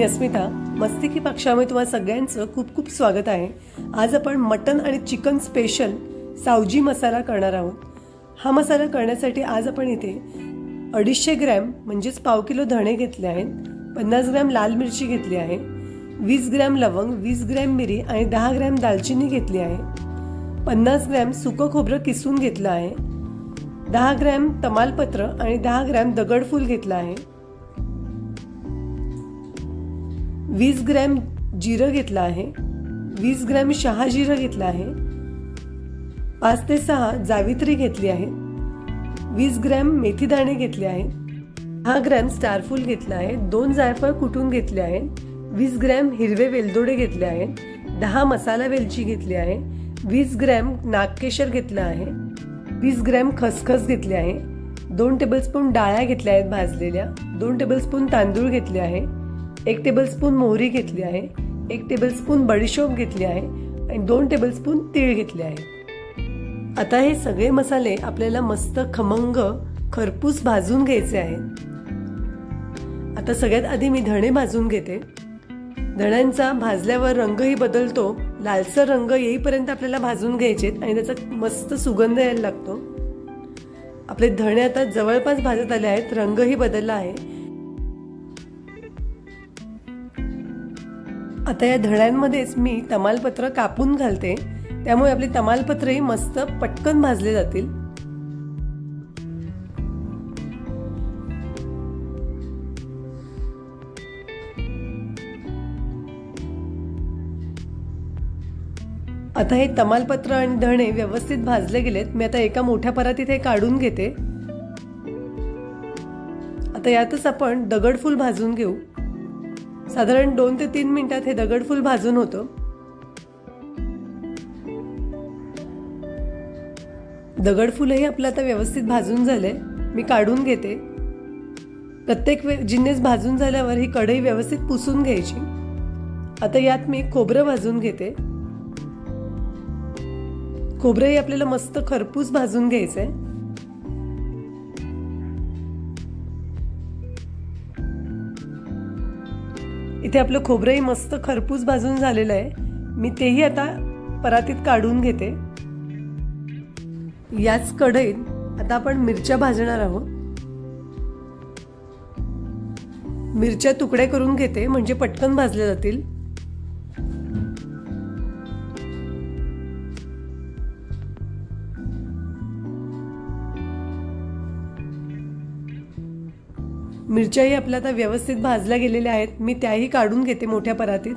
मी अस्मिता, मस्ती की पक्षामध्ये तुम्हाला सगळ्यांचं खूप खूप स्वागत आहे। आज आपण मटन आणि चिकन स्पेशल सावजी मसाला करणार आहोत। हा मसाला करण्यासाठी आज आपण इथे 250 ग्रॅम म्हणजे पाव किलो धणे घेतले आहेत, 50 ग्रॅम लाल मिरची घेतली आहे, 20 ग्रॅम लवंग, 20 ग्रॅम मिरी आणि 10 ग्रॅम दालचिनी घेतली आहे, 50 ग्रॅम सुकं खोबरं किसून घेतलं आहे, 10 ग्रॅम तमालपत्र आणि 10 ग्रॅम दगडफूल घेतलं आहे, 20 ग्रॅम जिरं घेतलं आहे, 20 ग्रॅम शहा जिरं घेतलं आहे, 5 ते 6 जावित्री घेतली आहे, 20 ग्रॅम मेथी दाणे घेतले आहे, 10 ग्रॅम स्टारफूल घेतला आहे, 2 जायफळ कुटून घेतले आहे, 20 ग्रॅम हिरवे वेलदोडे घेतले आहेत, 10 मसाला वेलची घेतली आहे, 20 ग्रॅम नागकेशर घेतला आहे, 20 ग्रॅम खसखस घेतले आहे, 2 टेबलस्पून डाळ्या घेतल्या आहेत भाजलेल्या, 2 टेबलस्पून तांदूळ घेतले आहे, 1 टेबलस्पून मोहरी घेतली आहे, 1 टेबलस्पून बडीशोप घेतली आहे आणि 2 टेबलस्पून तीळ घेतले आहे। आता हे सगळे मसाले आपल्याला मस्त खमंग खरपूस भाजून घ्यायचे आहेत। आता सगळ्यात आधी मी धणे भाजून घेते। धण्यांचा भाजल्यावर रंगही बदलतो, लालसर रंग येईपर्यंत आपल्याला भाजून घ्यायचेत आणि त्याचा मस्त सुगंध यायला लागतो। आपले धणे आता जवळपास भाजत आले आहेत, रंगही बदलला आहे। आता या धण्यांमध्येच मी तमालपत्र कापून घालते, त्यामुळे आपले तमालपत्रही मस्त पटकन भाजले जातील। आता हे तमालपत्र आणि धणे व्यवस्थित भाजले गेलेत। मी आता एका मोठ्या परातीत हे काढून घेते। आता यातच आपण दगडफूल भाजून घेऊ। साधारण 2 ते 3 मिनिटात हे दगडफूल भाजून होतं। दगडफूलही आपलं आता व्यवस्थित भाजून झाले, मी काढून घेते। प्रत्येक जिन्नस भाजून झाल्यावर ही कढई व्यवस्थित पुसून घ्यायची। आता यात मी खोबरं भाजून घेते। खोबरंही आपल्याला मस्त खरपूस भाजून घ्यायचंय। इथे आपलं खोबरंही मस्त खरपूस भाजून झालेलं आहे। मी तेही आता परातीत काढून घेते। याच कढईत आता आपण मिरच्या भाजणार आहोत। मिरच्या तुकडे करून घेते म्हणजे पटकन भाजल्या जातील। मिरच्याही आपल्या आता व्यवस्थित भाजल्या गेलेल्या आहेत। मी त्याही काढून घेते मोठ्या परातीत।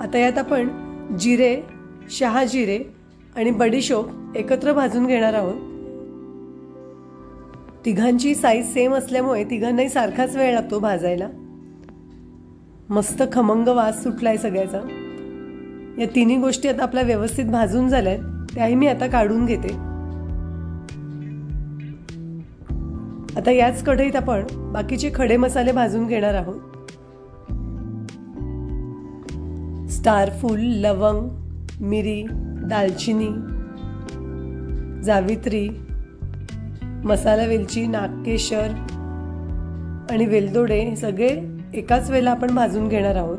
आता यात आपण जिरे, शहा जिरे आणि बडीशोप एकत्र भाजून घेणार आहोत। तिघांची साईज सेम असल्यामुळे तिघांनाही सारखाच वेळ लागतो भाजायला। मस्त खमंग वास सुटलाय सगळ्याचा। या तिन्ही गोष्टी आता आपल्या व्यवस्थित भाजून झाल्या आहेत, त्याही मी आता काढून घेते। आता याच कढईत आपण बाकीचे खडे मसाले भाजून घेणार आहोत। स्टारफूल, लवंग, मिरी, दालचिनी, जावित्री, मसाला वेलची, नागकेशर आणि वेलदोडे हे सगळे एकाच वेळेला आपण भाजून घेणार आहोत।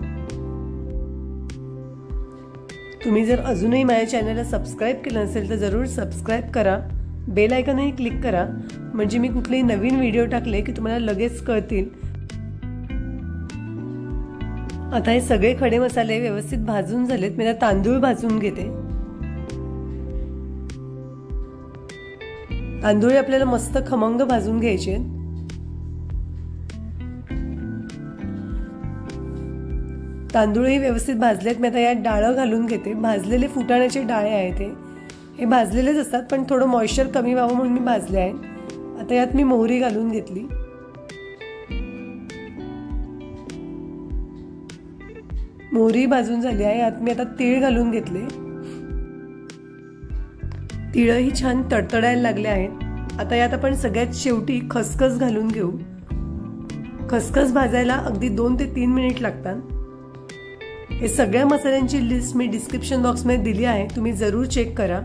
तुम्ही जर अजूनही माझ्या चॅनलला सबस्क्राईब केलं नसेल तर जरूर सबस्क्राईब करा। बेल आयकॉनही क्लिक करा म्हणजे मी कुठलेही नवीन व्हिडिओ टाकले की तुम्हाला लगेच कळतील। आता हे सगळे खडे मसाले व्यवस्थित भाजून झालेत। मी तांदूळ भाजून घेते। तांदूळ आपल्याला मस्त खमंग भाजून घ्यायचे। तांदूळही व्यवस्थित भाजलेत। मी आता यात डाळ घालून घेते। भाजलेले फुटाण्याचे डाळे आहेत ते हे भाजलेलेच असतात, पण थोडं मॉइश्चर कमी व्हावं म्हणून मी भाजले आहे। आता यात मी मोहरी घालून घेतली। मोहरी भाजून झाली आहे। यात मी आता तीळ घालून घेतले। तीळही छान तडतडायला लागले आहेत। आता यात आपण सगळ्यात शेवटी खसखस घालून घेऊ। खसखस भाजायला अगदी 2 ते 3 मिनिट लागतात। हे सगळ्या मसाल्यांची लिस्ट मी डिस्क्रिप्शन बॉक्समध्ये दिली आहे, तुम्ही जरूर चेक करा।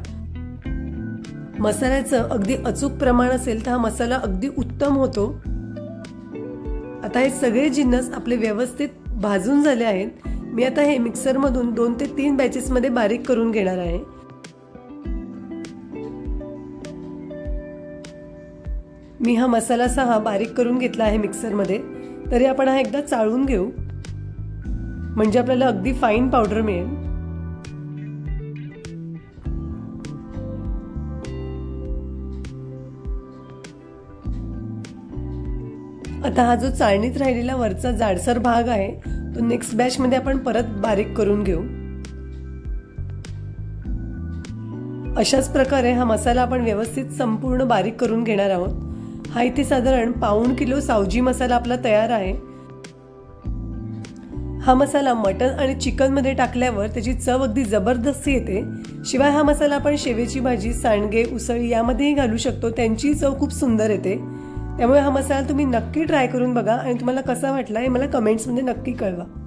मसाल्याचं अगदी अचूक प्रमाण असेल तर हा मसाला अगदी उत्तम होतो। आता हे सगळे जिन्नस आपले व्यवस्थित भाजून झाले आहेत। मी आता हे मिक्सर मधून 2 ते 3 बॅचेस मध्ये बारीक करून घेणार आहे। मी हा मसाला सहा बारीक करून घेतला आहे मिक्सर मध्ये, तरी आपण हा एकदा चाळून घेऊ म्हणजे आपल्याला अगदी फाइन पावडर मिळेल। आता हा जो चाळणीत राहिलेला वरचा जाडसर भाग आहे तो नेक्स्ट बॅच मध्ये आपण परत बारीक करून घेऊ। अशाच प्रकारे हा मसाला आपण व्यवस्थित संपूर्ण बारीक करून घेणार आहोत। हा इथे साधारण पाऊण किलो सावजी मसाला आपला तयार आहे। हा मसाला मटन आणि चिकन मध्ये टाकल्यावर त्याची चव अगदी जबरदस्त येते। शिवाय हा मसाला आपण शेवेची भाजी, सांडगे, उसळी यामध्येही घालू शकतो, त्यांची चव खूप सुंदर येते। त्यामुळे हा मसाला तुम्ही नक्की ट्राय करून बघा आणि तुम्हाला कसा वाटला हे मला कमेंट्स मध्ये नक्की कळवा।